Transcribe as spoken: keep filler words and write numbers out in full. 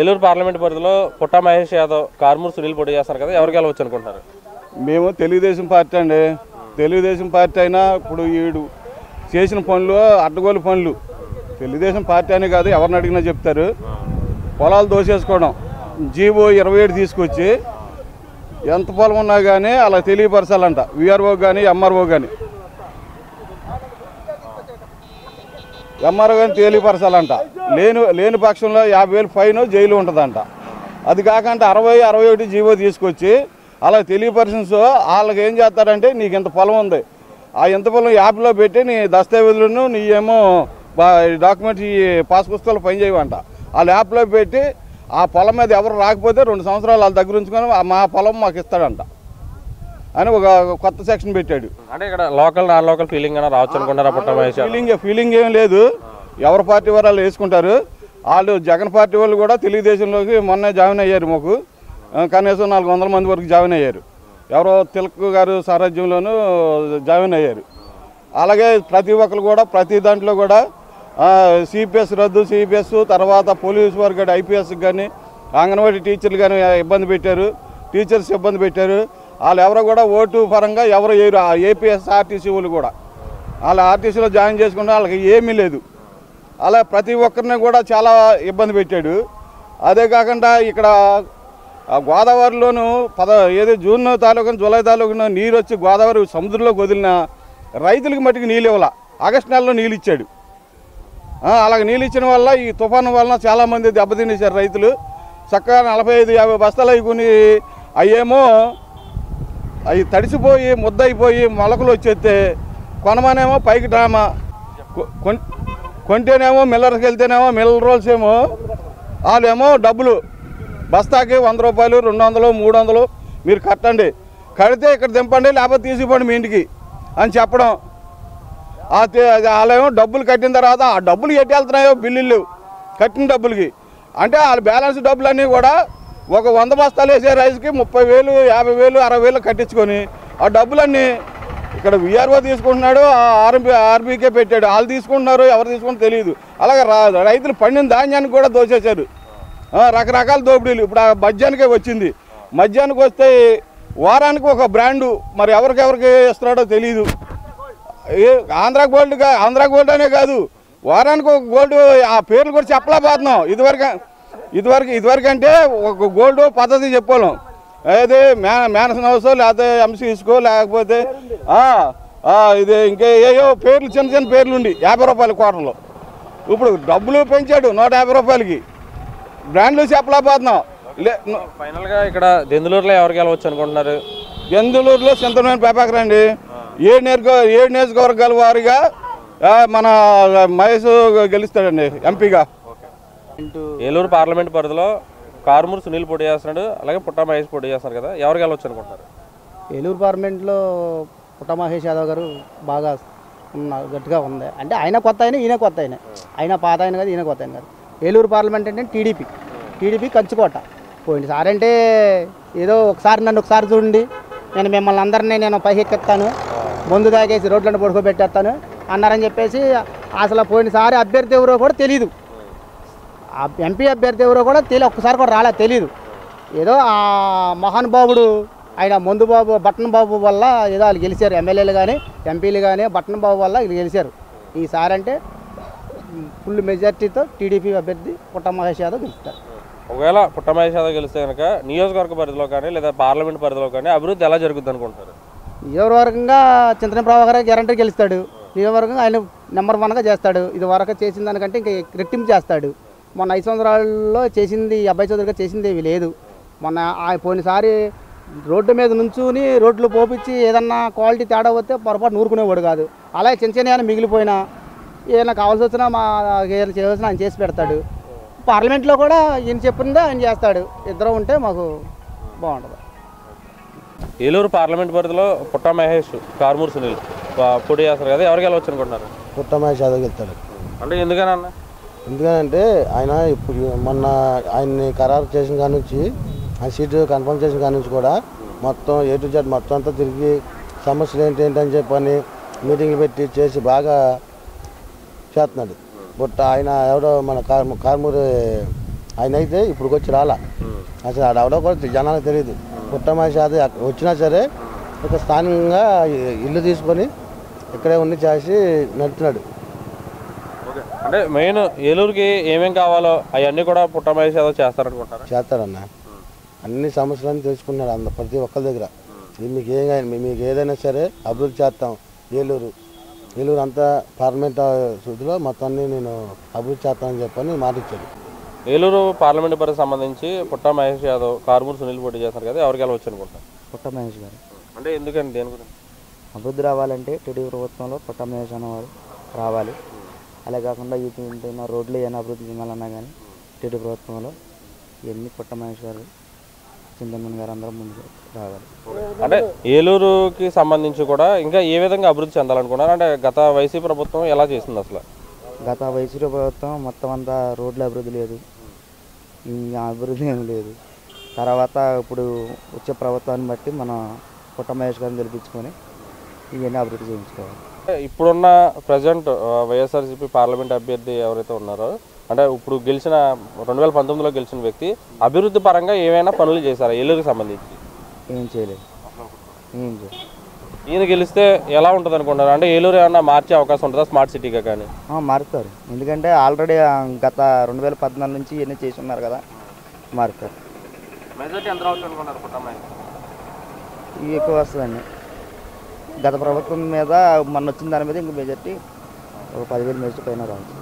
Eluru parliament పరిధిలో పుట్ట మహేష్ యాదవ్, కార్మూర్ సునీల్ పోటీ చేస్తారు కదా, ఎవరికి వెళ్ళవచ్చు అనుకుంటున్నారు? మేము తెలుగుదేశం పార్టీ అండి. తెలుగుదేశం పార్టీ అయినా ఇప్పుడు వీడు చేసిన పనులు అడ్డగోలు పనులు తెలుగుదేశం పార్టీ అనే కాదు, ఎవరిని అడిగినా చెప్తారు. పొలాలు దోసేసుకోవడం, జీవో ఇరవై ఏడు తీసుకొచ్చి ఎంత పొలం ఉన్నా కానీ అలా తెలియపరచాలంట విఆర్ఓ కానీ ఎంఆర్ఓ కానీ ఎంఆర్ఓ కానీ తెలియపరచాలంట. లేని లేని పక్షంలో యాభై వేలు ఫైన్, జైలు ఉంటుందంట. అది కాకుండా అరవై అరవై ఒకటి జీవో తీసుకొచ్చి అలా తెలియపరిచినో వాళ్ళకి ఏం చేస్తారంటే, నీకు ఇంత పొలం ఉంది, ఆ ఇంత పొలం యాప్లో పెట్టి నీ దస్తావేజులను నీ ఏమో డాక్యుమెంట్స్ ఈ పాస్ పుస్తకాలు పని చేయమంట. వాళ్ళ యాప్లో పెట్టి ఆ పొలం మీద ఎవరు రాకపోతే రెండు సంవత్సరాలు వాళ్ళ దగ్గర ఉంచుకొని మా పొలం మాకు ఇస్తాడంట అని ఒక కొత్త సెక్షన్ పెట్టాడు. అంటే ఇక్కడ లోకల్ నాన్ లోకల్ ఫీలింగ్ అని రావచ్చు అనుకుంటారు. ఫీలింగ్ ఫీలింగ్ ఏం లేదు, ఎవరి పార్టీ వారు వాళ్ళు వేసుకుంటారు. వాళ్ళు జగన్ పార్టీ వాళ్ళు కూడా తెలుగుదేశంలోకి మొన్నే జాయిన్ అయ్యారు. మాకు కనీసం నాలుగు వందల మంది వరకు జాయిన్ అయ్యారు. ఎవరో తిలక్ గారు సారథ్యంలోనూ జాయిన్ అయ్యారు. అలాగే ప్రతి ఒక్కరు కూడా ప్రతి దాంట్లో కూడా సిపిఎస్ రద్దు, సిపిఎస్ తర్వాత పోలీసు వారు కానీ ఐపీఎస్ కానీ అంగన్వాడీ టీచర్లు కానీ ఇబ్బంది పెట్టారు, టీచర్స్ ఇబ్బంది పెట్టారు. వాళ్ళు ఎవరో కూడా ఓటు పరంగా ఎవరు వేయరు. ఏపీఎస్ ఆర్టీసీ వాళ్ళు కూడా వాళ్ళు ఆర్టీసీలో జాయిన్ చేసుకుంటే వాళ్ళకి ఏమీ లేదు. అలా ప్రతి ఒక్కరిని కూడా చాలా ఇబ్బంది పెట్టాడు. అదే కాకుండా ఇక్కడ గోదావరిలోనూ పద ఏదో జూన్ తాలూకున జూలై తాలూకున నీరు వచ్చి గోదావరి సముద్రంలోకి వదిలిన రైతులకు మట్టుకు నీళ్ళు ఇవ్వాల. ఆగస్టు నెలలో నీళ్ళు ఇచ్చాడు. అలాగే నీళ్ళు ఇచ్చిన వల్ల ఈ తుఫాను వలన చాలామంది దెబ్బతినేశారు రైతులు. చక్కగా నలభై ఐదు యాభై బస్తాలు అవి కొని అయ్యేమో అవి తడిసిపోయి ముద్దయిపోయి మొలకలు వచ్చేస్తే కొనమనేమో పైకి డ్రామా, కొంటేనేమో మిల్లర్స్కి వెళ్తేనేమో మిల్లర్ రోల్స్ ఏమో వాళ్ళేమో డబ్బులు బస్తాకి వంద రూపాయలు రెండు వందలు మూడు వందలు మీరు కట్టండి, కడితే ఇక్కడ దింపండి లేకపోతే తీసిపోండి మీ ఇంటికి అని చెప్పడం. వాళ్ళేమో డబ్బులు కట్టిన తర్వాత ఆ డబ్బులు ఎట్టి వెళ్తున్నాయో బిల్లులు కట్టిన డబ్బులకి, అంటే వాళ్ళ బ్యాలెన్స్ డబ్బులన్నీ కూడా ఒక వంద బస్తాలు వేసే రైస్కి ముప్పై వేలు యాభై వేలు అరవై వేలు కట్టించుకొని ఆ డబ్బులన్నీ ఇక్కడ విఆర్ఓ తీసుకుంటున్నాడు, ఆర్ఎంబీ ఆర్బీకే పెట్టాడు. వాళ్ళు తీసుకుంటున్నారు, ఎవరు తీసుకుంటారో తెలియదు. అలాగే రైతులు పండిన ధాన్యానికి కూడా దోచేశారు రకరకాల దోపిడీలు. ఇప్పుడు ఆ మధ్యాహ్నికే వచ్చింది, మధ్యాహ్నికి వస్తే వారానికి ఒక బ్రాండు, మరి ఎవరికెవరికి ఇస్తున్నాడో తెలియదు. ఏ ఆంధ్ర గోల్డ్ కా ఆంధ్ర గోల్డ్ అనే కాదు, వారానికి ఒక గోల్డ్ ఆ పేర్లు కూడా చెప్పలేకపోతున్నాం. ఇదివరకు ఇదివరకు ఇదివరకు అంటే ఒక గోల్డ్ పద్ధతి చెప్పలేం. అదే మ్యా మ్యాన్సన్ హౌస్ లేకపోతే ఎంసీ ఇసుకో లేకపోతే ఇది ఇంకా ఏయో పేర్లు చిన్న చిన్న పేర్లు ఉండి యాభై రూపాయల క్వార్టర్లో ఇప్పుడు డబ్బులు పెంచాడు నూట యాభై రూపాయలకి. బ్రాండ్లు చెప్పలేకపోతున్నాం. ఫైనల్గా ఇక్కడ దెందులూరులో ఎవరికి వెళ్ళవచ్చు అనుకుంటున్నారు? దెందులూరులో చింతమైన పేపాకర్ అండి. ఏడు నియోజక ఏడు నియోజకవర్గాల వారిగా మన మహేష్ గెలుస్తాడండి ఎంపీగా. ఏలూరు పార్లమెంట్ పరిధిలో కార్మూర్ సునీల్ పోటీ చేస్తున్నాడు, అలాగే పుట్ట మహేష్ పోటీ చేస్తున్నారు కదా, ఎవరికి వెళ్ళవచ్చు అనుకుంటున్నారు? ఏలూరు పార్లమెంట్లో పుట్ట మహేష్ యాదవ్ గారు బాగా ఉన్న గట్టిగా ఉంది. అంటే ఆయన కొత్త ఆయన, ఈయన కొత్త ఆయన, ఆయన పాత ఆయన కాదు, ఈయన కొత్త ఆయన కాదు. ఏలూరు పార్లమెంట్ అంటే టీడీపీ టీడీపీ కంచుకోట పోయింది సార్. అంటే ఏదో ఒకసారి నన్ను ఒకసారి చూడండి, నేను మిమ్మల్ని అందరినీ నేను పైకెక్కిస్తాను, ముందు తాగేసి రోడ్లను పడుకోబెట్టేస్తాను అన్నారని చెప్పేసి అసలు పోయినసారి అభ్యర్థి ఎవరో కూడా తెలీదు, ఎంపీ అభ్యర్థి ఎవరో కూడా తెలియ ఒక్కసారి కూడా రాలే, తెలీదు. ఏదో ఆ మహానుభావుడు ఆయన మందు బాబు బట్టన్ బాబు వల్ల ఏదో వాళ్ళు గెలిచారు, ఎమ్మెల్యేలు కానీ ఎంపీలు కానీ బట్టన్ బాబు వల్ల వీళ్ళు గెలిచారు. ఈసారి అంటే ఫుల్ మెజార్టీతో టీడీపీ అభ్యర్థి పుట్ట మహేష్ యాదవ్ గెలుస్తారు. ఒకవేళ పుట్ట మహేష్ యాదవ్ గెలిస్తే కనుక నియోజకవర్గ పరిధిలో కానీ లేదా పార్లమెంట్ పరిధిలో కానీ అభివృద్ధి ఎలా జరుగుతుంది అనుకుంటారు? నియోజకవర్గంగా చంద్రబాబు రావు గారు గ్యారంటీ గెలుస్తాడు. నియోజకవర్గంగా ఆయన నెంబర్ వన్గా చేస్తాడు. ఇది వరకు చేసిన దానికంటే ఇంకా రెట్టింపు చేస్తాడు. మొన్న ఐదు సంవత్సరాల్లో చేసింది అబ్బాయి చౌదరిగా చేసింది ఏమీ లేదు. మొన్న పోయినసారి రోడ్డు మీద నుంచుని రోడ్లు పోపించి ఏదన్నా క్వాలిటీ తేడా వస్తే పొరపాటు నూరుకునేవాడు కాదు. అలాగే చిన్న చిన్న ఏమైనా మిగిలిపోయినా ఏమైనా కావాల్సి వచ్చినా మా ఏదైనా చేయవలసిన ఆయన చేసి పెడతాడు. పార్లమెంట్లో కూడా ఈయన చెప్పిందే ఆయన చేస్తాడు. ఇద్దరు ఉంటే మాకు బాగుంటుంది. ఏలూరు పార్లమెంట్ పరిధిలో పుట్ట మహేష్, కార్మూర్ సునీల్ పోటీ చేస్తారు కదా, ఎవరికి వెళ్ళవచ్చు అనుకుంటున్నారు? పుట్ట మహేష్ యాదవ్ వెళ్తాడు. అంటే ఎందుకని అన్న? ఎందుకంటే ఆయన ఇప్పుడు మొన్న ఆయన్ని ఖరారు చేసిన కాని నుంచి, ఆయన సీటు కన్ఫర్మ్ చేసిన కాని నుంచి కూడా మొత్తం ఏ టు జెడ్ మొత్తం అంతా తిరిగి సమస్యలు ఏంటి ఏంటని చెప్పని మీటింగ్లు పెట్టి చేసి బాగా చేస్తున్నాడు. బట్ ఆయన ఎవడో మన కార్ కార్మూరు ఆయన అయితే ఇప్పుడు వచ్చి రాలా అసలు ఆడవడో కూడా జనాలకు తెలియదు. పుట్ట మహేష్ యాదవ్ వచ్చినా సరే ఒక స్థానికంగా ఇల్లు తీసుకొని ఇక్కడే ఉండి చేసి నడుతున్నాడు. అంటే మెయిన్ ఏలూరుకి ఏమేమి కావాలో అవన్నీ కూడా పుట్ట మహేష్ యాదవ్ చేస్తారనుకుంటారు. చేస్తారన్న, అన్ని సమస్యలన్నీ తెలుసుకున్నాడు అంద ప్రతి ఒక్కరి దగ్గర. మీకు ఏమైనా మీకు ఏదైనా సరే అభివృద్ధి చేస్తాం ఏలూరు, ఏలూరు అంతా పార్లమెంట్ శుద్ధిలో మొత్తాన్ని నేను అభివృద్ధి చేస్తానని చెప్పని మాట ఇచ్చాడు. ఏలూరు పార్లమెంట్ పరిధికి సంబంధించి పుట్ట మహేష్ యాదవ్, కార్మూర్ సునీల్ పోటీ చేస్తారు కదా, ఎవరికి ఎలా వచ్చనుకుంటారు? పుట్ట మహేష్ గారు అంటే ఎందుకండి, దేని గురించి? అభివృద్ధి రావాలంటే టీడీపీ ప్రభుత్వంలో పుట్ట మహేష్ అనేవారు రావాలి. అలా కాకుండా ఈ ఉన్న రోడ్లు ఏమైనా అభివృద్ధి చెందాలన్నా కానీ టీడీపీ ప్రభుత్వంలో ఇవన్నీ పుట్ట మహేష్ గారు, చంద్రబాబు గారు అందరూ ముందు రావాలి. అంటే ఏలూరుకి సంబంధించి కూడా ఇంకా ఏ విధంగా అభివృద్ధి చెందాలనుకున్నారు? అంటే గత వైసీపీ ప్రభుత్వం ఎలా చేసింది? అసలు గత వైసీపీ ప్రభుత్వం మొత్తం అంతా రోడ్ల అభివృద్ధి లేదు, అభివృద్ధి ఏమి లేదు. తర్వాత ఇప్పుడు వచ్చే ప్రభుత్వాన్ని బట్టి మనం పుట్ట మహేష్ గారిని గెలిపించుకొని ఇవన్నీ అభివృద్ధి చేయించుకోవాలి. ఇప్పుడున్న ప్రజెంట్ వైఎస్ఆర్సిపి పార్లమెంట్ అభ్యర్థి ఎవరైతే ఉన్నారో, అంటే ఇప్పుడు గెలిచిన రెండు వేల పంతొమ్మిదిలో గెలిచిన వ్యక్తి అభివృద్ధి పరంగా ఏమైనా పనులు చేశారా ఏలూరుకి సంబంధించి? ఏం చేయలేదు. ఏం చేయలేదు. ఈయన గెలిస్తే ఎలా ఉంటుంది అనుకుంటున్నారు? అంటే ఏలూరు ఏమన్నా మార్చే అవకాశం ఉంటుందా స్మార్ట్ సిటీగా కానీ? మారుతారు, ఎందుకంటే ఆల్రెడీ గత రెండు వేల పద్నాలుగు నుంచి ఇవన్నీ చేసి ఉన్నారు కదా, మారుతారు. మెజార్టీ ఎంత రావచ్చు అనుకున్నారు పుట్ట మహేష్? ఇవి ఎక్కువ వస్తుందండి. గత ప్రభుత్వం మీద మొన్న వచ్చిన దాని మీద ఇంక మెజార్టీ ఒక పదివేలు మెజార్టీ పైన రావచ్చు.